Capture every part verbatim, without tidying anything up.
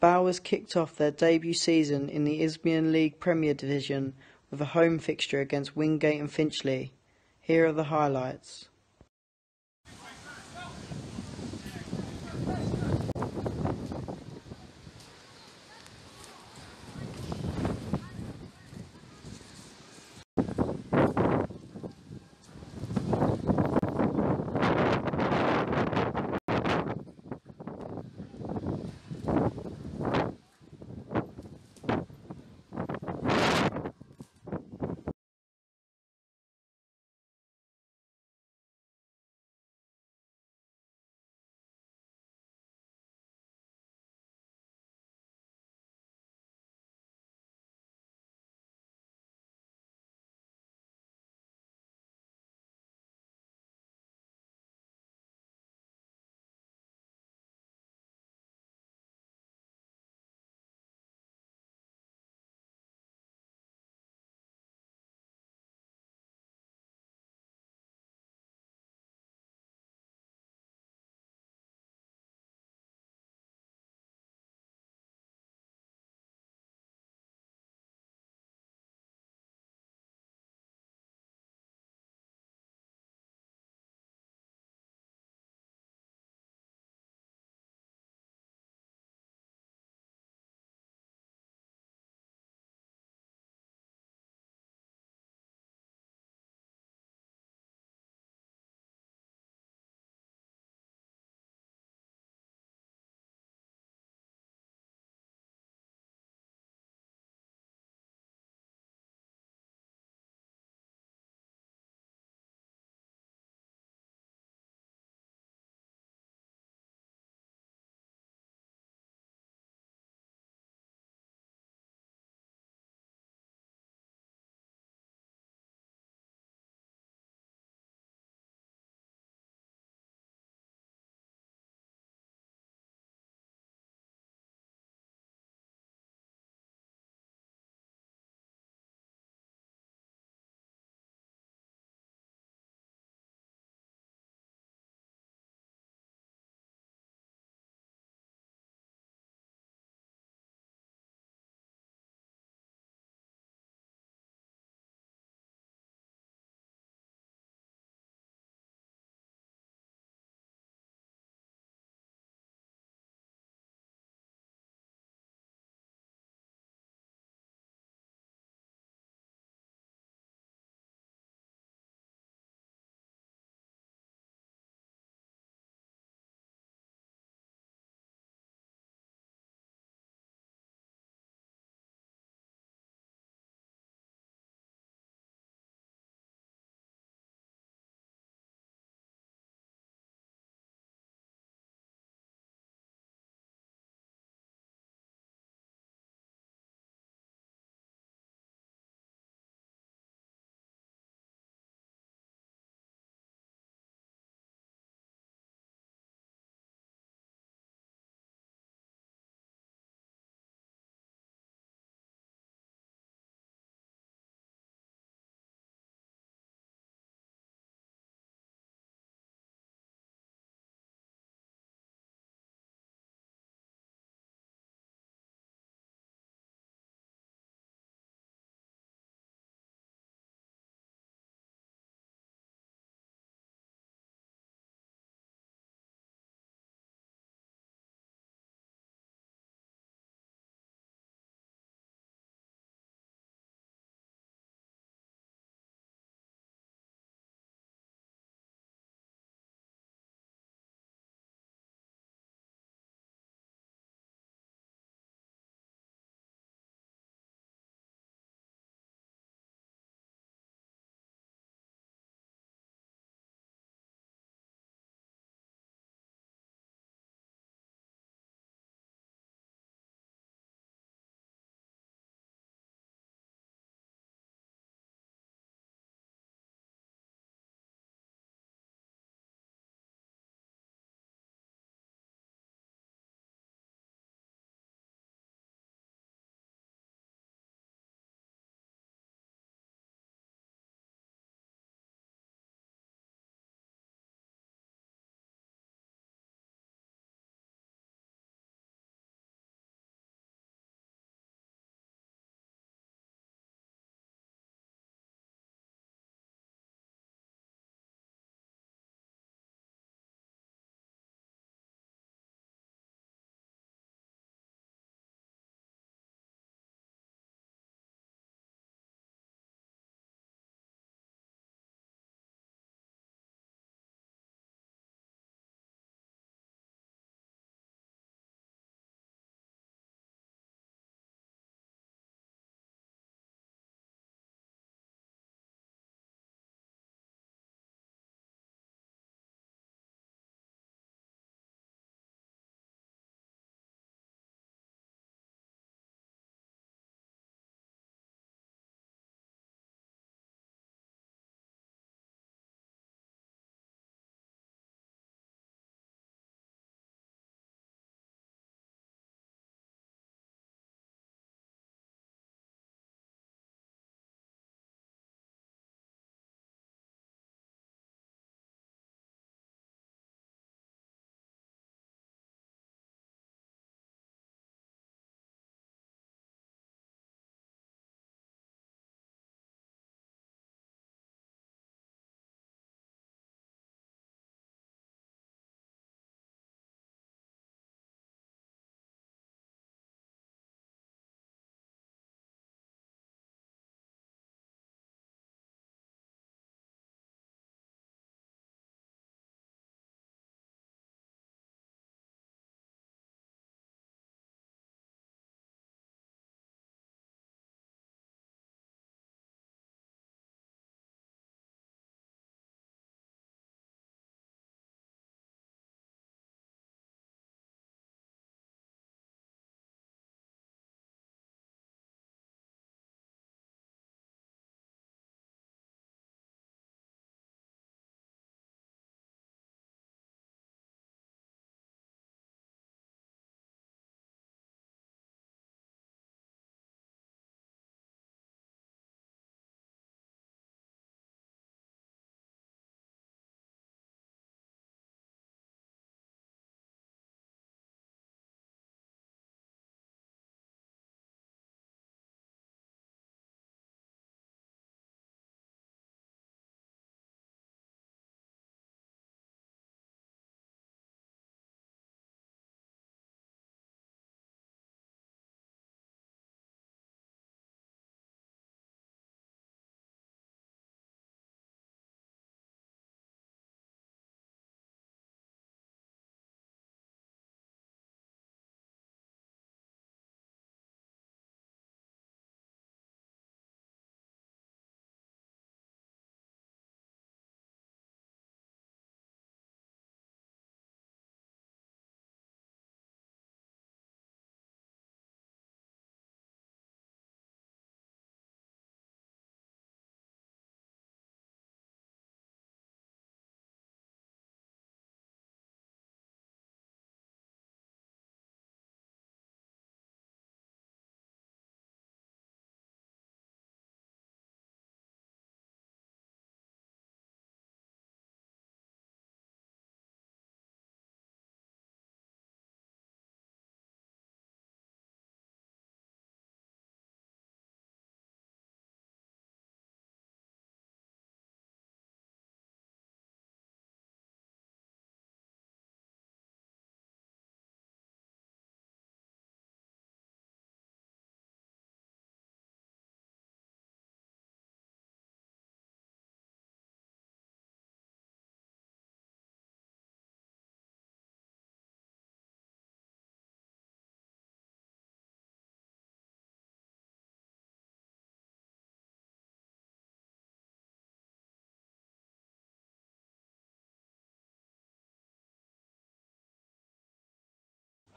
Bowers kicked off their debut season in the Isthmian League Premier Division with a home fixture against Wingate and Finchley. Here are the highlights.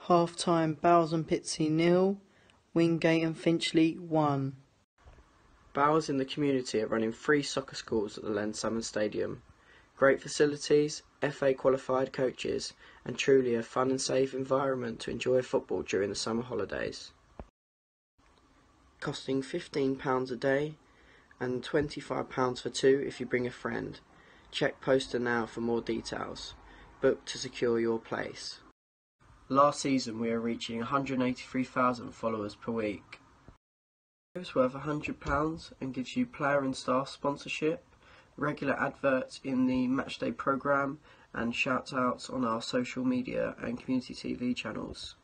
Half time, Bowers and Pitsea nil, Wingate and Finchley one. Bowers in the community are running three soccer schools at the Lens Summer Stadium. Great facilities, F A qualified coaches, and truly a fun and safe environment to enjoy football during the summer holidays. Costing fifteen pounds a day and twenty-five pounds for two if you bring a friend. Check poster now for more details. Book to secure your place. Last season we are reaching one hundred eighty-three thousand followers per week. It's worth one hundred pounds and gives you player and staff sponsorship, regular adverts in the matchday programme and shout outs on our social media and community T V channels.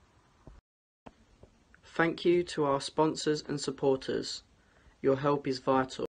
Thank you to our sponsors and supporters. Your help is vital.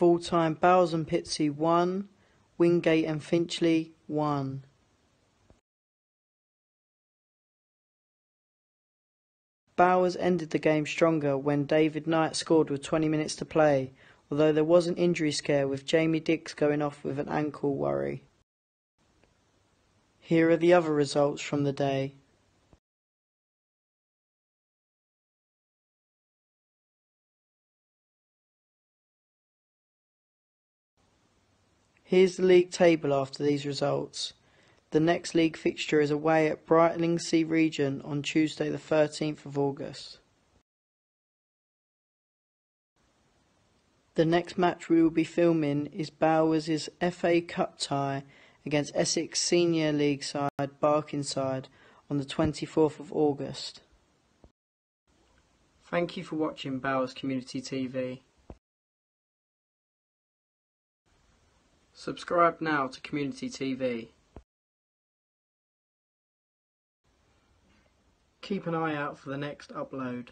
Full-time Bowers and Pitsea one, Wingate and Finchley one. Bowers ended the game stronger when David Knight scored with twenty minutes to play, although there was an injury scare with Jamie Dix going off with an ankle worry. Here are the other results from the day. Here's the league table after these results. The next league fixture is away at Brightling Sea Region on Tuesday the thirteenth of August. The next match we will be filming is Bowers' F A Cup tie against Essex Senior League side Barkingside on the twenty-fourth of August. Thank you for watching Bowers Community T V. Subscribe now to Community T V. Keep an eye out for the next upload.